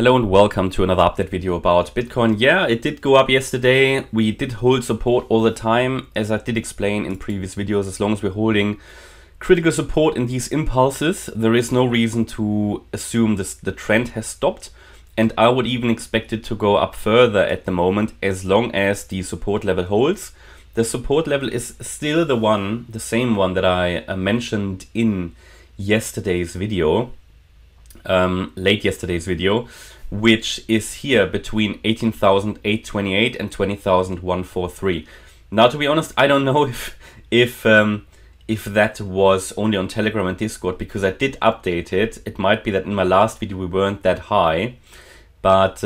Hello and welcome to another update video about Bitcoin. Yeah, it did go up yesterday. We did hold support all the time. As I did explain in previous videos, as long as we're holding critical support in these impulses, there is no reason to assume the trend has stopped. And I would even expect it to go up further at the moment, as long as the support level holds. The support level is still the same one that I mentioned in yesterday's video. Late yesterday's video, which is here between 18,828 and 20,143. Now, to be honest, I don't know if that was only on Telegram and Discord, because I did update it. It might be that in my last video we weren't that high, but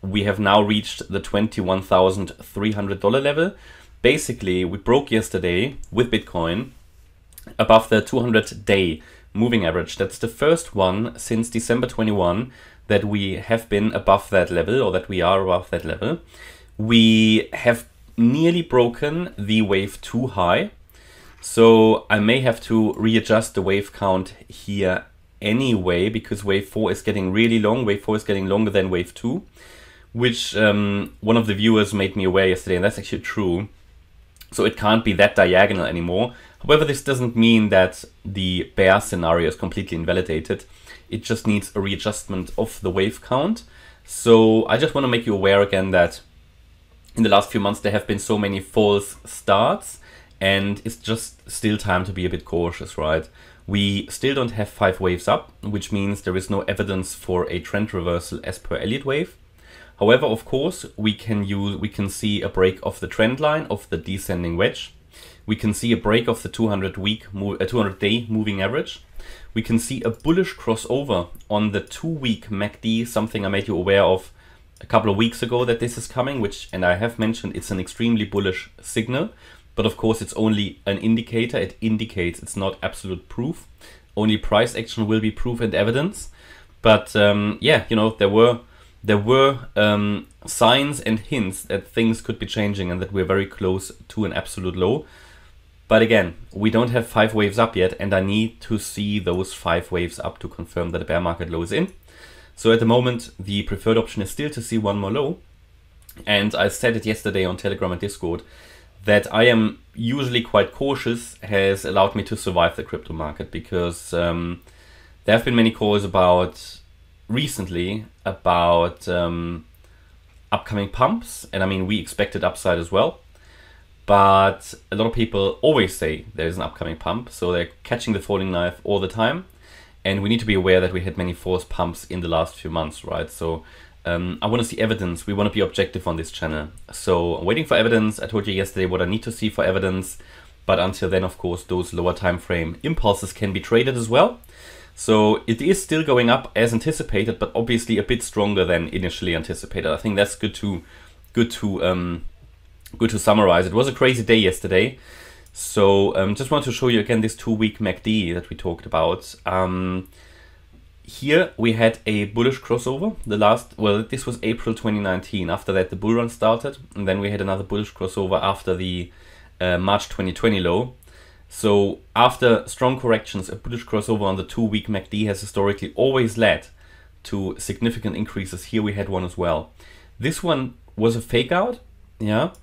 we have now reached the $21,300 level. Basically, we broke yesterday with Bitcoin above the 200-day moving average. That's the first one since December 21 that we have been above that level, or that we are above that level. We have nearly broken the wave 2 high, so I may have to readjust the wave count here anyway, because wave 4 is getting really long. Wave 4 is getting longer than wave 2, which one of the viewers made me aware yesterday, and that's actually true. So it can't be that diagonal anymore. However, this doesn't mean that the bear scenario is completely invalidated. It just needs a readjustment of the wave count. So I just want to make you aware again that in the last few months there have been so many false starts, and it's just still time to be a bit cautious, right? We still don't have 5 waves up, which means there is no evidence for a trend reversal as per Elliott Wave. However, of course, we can see a break of the trend line of the descending wedge. We can see a break of the 200-day moving average. We can see a bullish crossover on the 2-week MACD, something I made you aware of a couple of weeks ago that this is coming, and I have mentioned it's an extremely bullish signal, but of course it's only an indicator. It indicates, it's not absolute proof. Only price action will be proof and evidence. But yeah, you know, there were signs and hints that things could be changing and that we're very close to an absolute low. But again, we don't have 5 waves up yet, and I need to see those 5 waves up to confirm that a bear market low is in. So at the moment, the preferred option is still to see one more low. And I said it yesterday on Telegram and Discord that I am usually quite cautious has allowed me to survive the crypto market, because there have been many calls about recently about upcoming pumps, and I mean we expected upside as well, but a lot of people always say there's an upcoming pump, so they're catching the falling knife all the time, and we need to be aware that we had many false pumps in the last few months, right? So I want to see evidence. We want to be objective on this channel, so I'm waiting for evidence. I told you yesterday what I need to see for evidence, but until then, of course, those lower time frame impulses can be traded as well. So it is still going up as anticipated, but obviously a bit stronger than initially anticipated. I think that's good to summarize. It was a crazy day yesterday, so just want to show you again this 2-week MACD that we talked about. Here we had a bullish crossover. This was April 2019. After that, the bull run started, and then we had another bullish crossover after the March 2020 low. So after strong corrections, a bullish crossover on the 2-week MACD has historically always led to significant increases. Here we had one as well. This one was a fake out, yeah,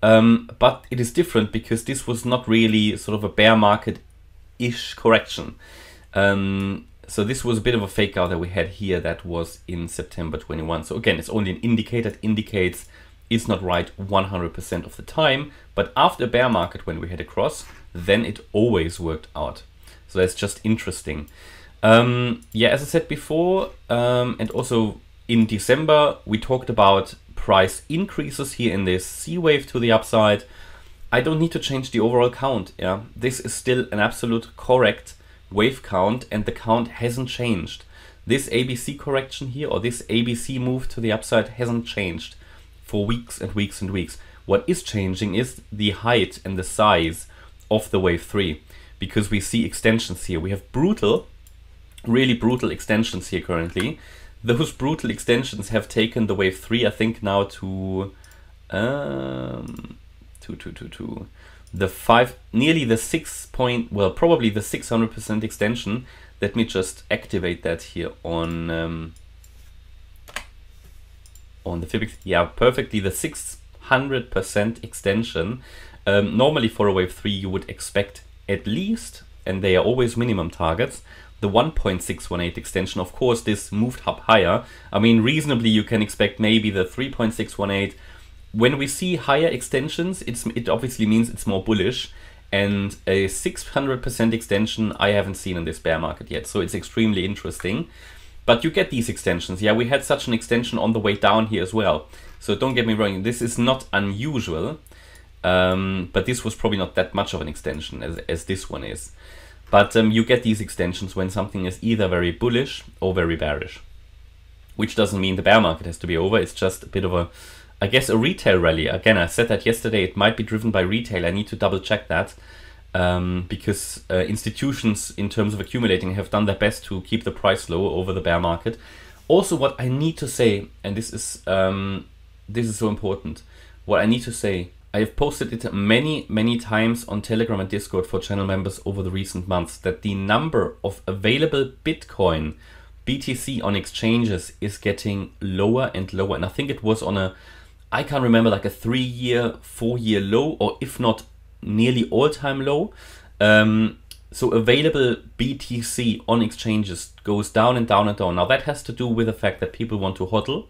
but it is different because this was not really sort of a bear market-ish correction. So this was a bit of a fake out that we had here. That was in September 21. So again, it's only an indicator. It indicates it's not right 100% of the time, but after a bear market, when we had a cross, then it always worked out. So that's just interesting. Yeah, as I said before, and also in December, we talked about price increases here in this C wave to the upside. I don't need to change the overall count. Yeah, this is still an absolute correct wave count, and the count hasn't changed. This ABC correction here, or this ABC move to the upside, hasn't changed for weeks and weeks and weeks. What is changing is the height and the size of the wave 3, because we see extensions here. We have brutal, really brutal extensions here currently. Those brutal extensions have taken the wave 3, I think, now to the 5, nearly the 6 point, well, probably the 600% extension. Let me just activate that here on on the Fibonacci, yeah, perfectly, the 600% extension. Normally for a wave 3 you would expect at least, and they are always minimum targets, the 1.618 extension. Of course this moved up higher. I mean, reasonably you can expect maybe the 3.618. When we see higher extensions, it obviously means it's more bullish, and a 600% extension I haven't seen in this bear market yet, so it's extremely interesting. But you get these extensions. Yeah, we had such an extension on the way down here as well, so don't get me wrong, this is not unusual, but this was probably not that much of an extension as this one is. But you get these extensions when something is either very bullish or very bearish, which doesn't mean the bear market has to be over. It's just a bit of a, I guess, a retail rally. Again, I said that yesterday, it might be driven by retail. I need to double check that, because institutions in terms of accumulating have done their best to keep the price low over the bear market. Also, what I need to say, and this is so important, what I need to say, I have posted it many times on Telegram and Discord for channel members over the recent months, that the number of available Bitcoin BTC on exchanges is getting lower and lower. And I think it was on a, I can't remember, like a 3-year, 4-year low, or if not nearly all-time low. So available BTC on exchanges goes down and down and down. Now that has to do with the fact that people want to hodl,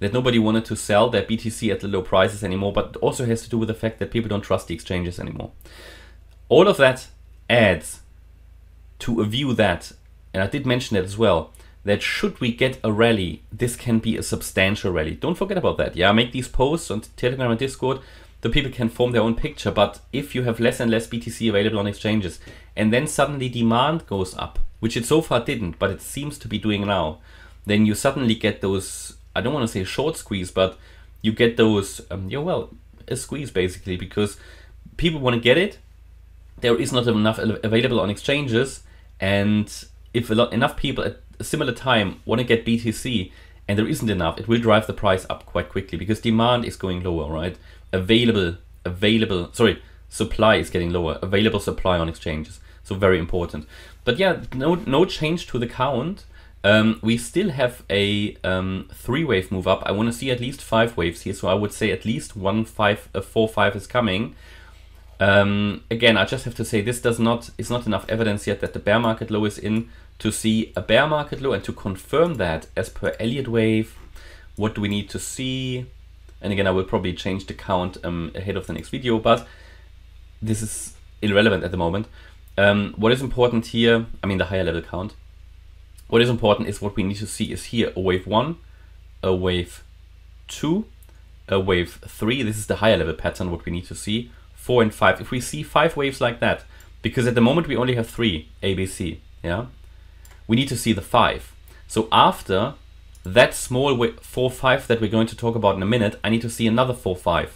that nobody wanted to sell their BTC at the low prices anymore, but it also has to do with the fact that people don't trust the exchanges anymore. All of that adds to a view that, and I did mention that as well, that should we get a rally, this can be a substantial rally. Don't forget about that. Yeah, I make these posts on Telegram and Discord, the people can form their own picture, but if you have less and less BTC available on exchanges, and then suddenly demand goes up, which it so far didn't, but it seems to be doing now, then you suddenly get those, I don't want to say short squeeze, but you get those, yeah, well, a squeeze basically, because people want to get it, there is not enough available on exchanges, and if enough people at a similar time want to get BTC and there isn't enough, it will drive the price up quite quickly because demand is going lower, right? Supply is getting lower, available supply on exchanges. So very important. But yeah, no change to the count. We still have a 3-wave move up. I want to see at least 5 waves here. So I would say at least 4-5 is coming. Again, I just have to say this is not enough evidence yet that the bear market low is in to see a bear market low and to confirm that as per Elliott Wave. What do we need to see? And again, I will probably change the count ahead of the next video, but this is irrelevant at the moment. What is important here, I mean the higher level count, what is important is what we need to see is here a wave 1, a wave 2, a wave 3. This is the higher level pattern, what we need to see. 4 and 5. If we see 5 waves like that, because at the moment we only have 3 ABC, yeah, we need to see the 5. So after that small 4-5 that we're going to talk about in a minute, I need to see another 4-5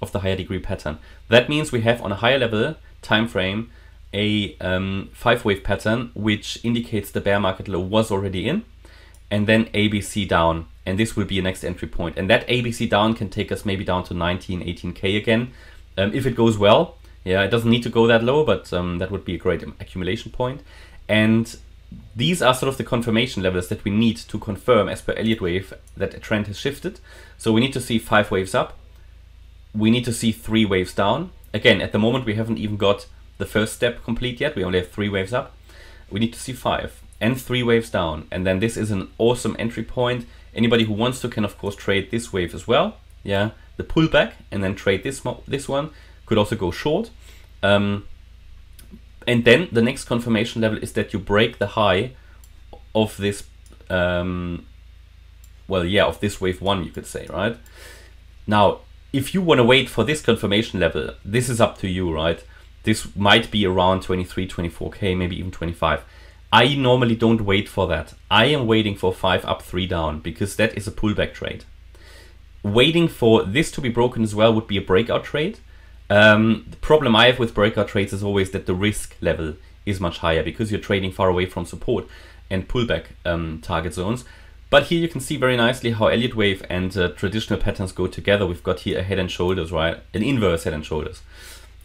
of the higher degree pattern. That means we have on a higher level time frame a 5-wave pattern, which indicates the bear market low was already in, and then ABC down, and this will be a next entry point. And that ABC down can take us maybe down to 19, 18K again. If it goes well, yeah, it doesn't need to go that low, but that would be a great accumulation point. And these are sort of the confirmation levels that we need to confirm as per Elliott Wave that a trend has shifted. So we need to see 5 waves up. We need to see 3 waves down. Again, at the moment, we haven't even got the first step complete yet. We only have 3 waves up. We need to see 5 and 3 waves down. And then this is an awesome entry point. Anybody who wants to can, of course, trade this wave as well. Yeah, the pullback, and then trade this one. Could also go short. And then the next confirmation level is that you break the high of this, well, yeah, of this wave 1, you could say, right? Now, if you want to wait for this confirmation level, this is up to you, right? This might be around 23, 24K, maybe even 25. I normally don't wait for that. I am waiting for 5 up, 3 down, because that is a pullback trade. Waiting for this to be broken as well would be a breakout trade. The problem I have with breakout trades is always that the risk level is much higher because you're trading far away from support and pullback target zones. But here you can see very nicely how Elliott Wave and traditional patterns go together. We've got here a head and shoulders, right? An inverse head and shoulders.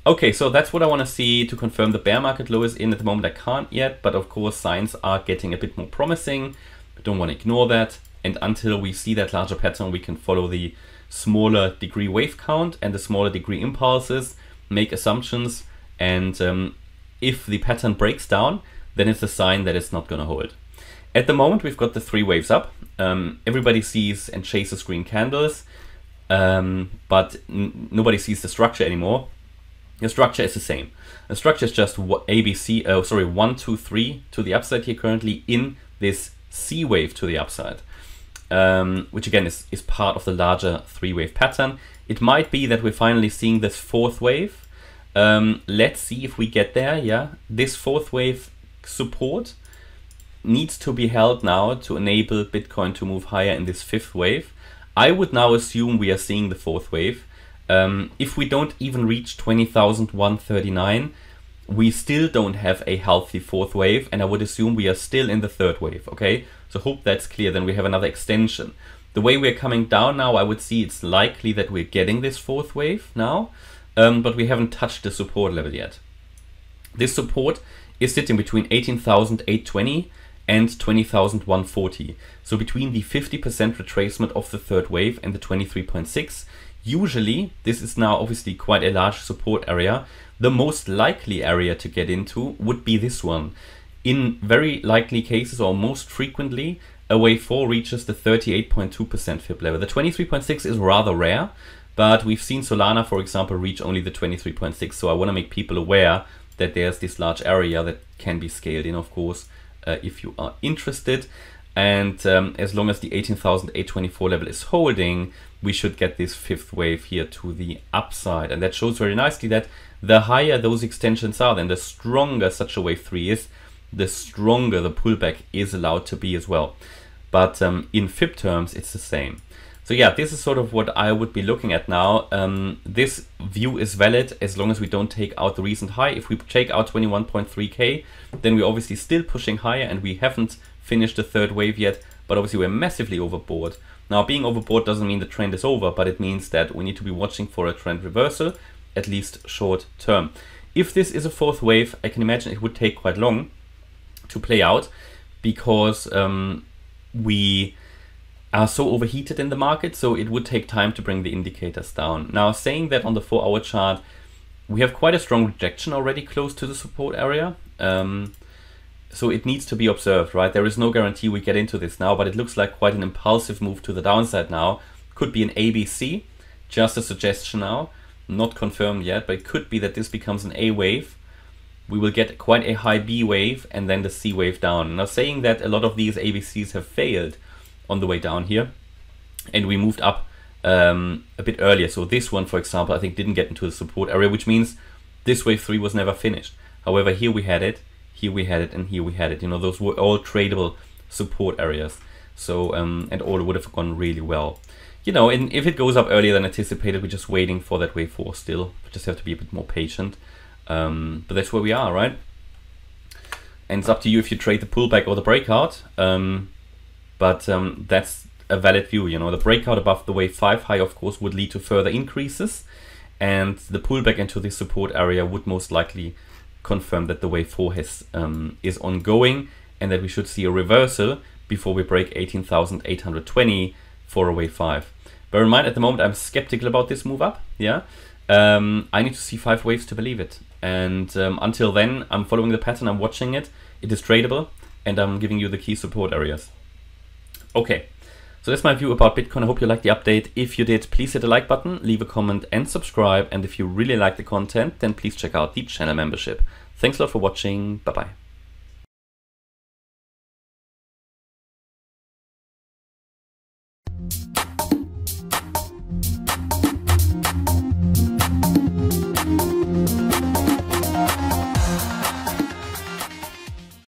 Okay, so that's what I want to see to confirm the bear market low is in. At the moment I can't yet, but of course signs are getting a bit more promising. I don't want to ignore that. And until we see that larger pattern, we can follow the smaller degree wave count and the smaller degree impulses, make assumptions. And if the pattern breaks down, then it's a sign that it's not going to hold. At the moment, we've got the three waves up. Everybody sees and chases green candles, but nobody sees the structure anymore. The structure is the same. The structure is just ABC, 1, 2, 3 to the upside here currently in this C wave to the upside, which again is part of the larger three wave pattern. It might be that we're finally seeing this fourth wave. Let's see if we get there. Yeah, this fourth wave support needs to be held now to enable Bitcoin to move higher in this fifth wave. I would now assume we are seeing the fourth wave. If we don't even reach 20,139, we still don't have a healthy fourth wave, and I would assume we are still in the third wave. Okay, so hope that's clear. Then we have another extension. The way we're coming down now, I would see it's likely that we're getting this fourth wave now, but we haven't touched the support level yet. This support is sitting between 18,820 and 20,140. So between the 50% retracement of the third wave and the 23.6. Usually, this is now obviously quite a large support area. The most likely area to get into would be this one. In very likely cases, or most frequently, a wave 4 reaches the 38.2% fib level. The 23.6 is rather rare, but we've seen Solana, for example, reach only the 23.6. So I want to make people aware that there's this large area that can be scaled in, of course, if you are interested. And as long as the 18,824 level is holding, we should get this fifth wave here to the upside. And that shows very nicely that the higher those extensions are, then the stronger such a wave 3 is, the stronger the pullback is allowed to be as well. But in fib terms, it's the same. So yeah, this is sort of what I would be looking at now. This view is valid as long as we don't take out the recent high. If we take out 21.3K, then we're obviously still pushing higher and we haven't finished the third wave yet, but obviously we're massively overbought. Now, being overbought doesn't mean the trend is over, but it means that we need to be watching for a trend reversal, at least short term. If this is a fourth wave, I can imagine it would take quite long to play out because we are so overheated in the market, so it would take time to bring the indicators down. Now, saying that, on the 4-hour chart, we have quite a strong rejection already close to the support area. So it needs to be observed, right? There is no guarantee we get into this now, but it looks like quite an impulsive move to the downside now. Could be an ABC, just a suggestion now, not confirmed yet, but it could be that this becomes an A wave. We will get quite a high B wave and then the C wave down. Now, saying that, a lot of these ABCs have failed on the way down here, and we moved up a bit earlier. So this one, for example, I think didn't get into the support area, which means this wave 3 was never finished. However, here we had it, here we had it, and here we had it. You know, those were all tradable support areas. So and all would have gone really well, you know. And if it goes up earlier than anticipated, we're just waiting for that wave 4 still. We just have to be a bit more patient, but that's where we are, right? And it's up to you if you trade the pullback or the breakout. But that's a valid view, you know. The breakout above the wave 5 high, of course, would lead to further increases, and the pullback into this support area would most likely confirm that the wave 4 is ongoing, and that we should see a reversal before we break 18,820 for a wave 5. Bear in mind, at the moment, I'm skeptical about this move up. Yeah, I need to see 5 waves to believe it, and until then, I'm following the pattern, I'm watching it. It is tradable, and I'm giving you the key support areas. Okay, so that's my view about Bitcoin. I hope you liked the update. If you did, please hit the like button, leave a comment and subscribe. And if you really like the content, then please check out the channel membership. Thanks a lot for watching. Bye-bye.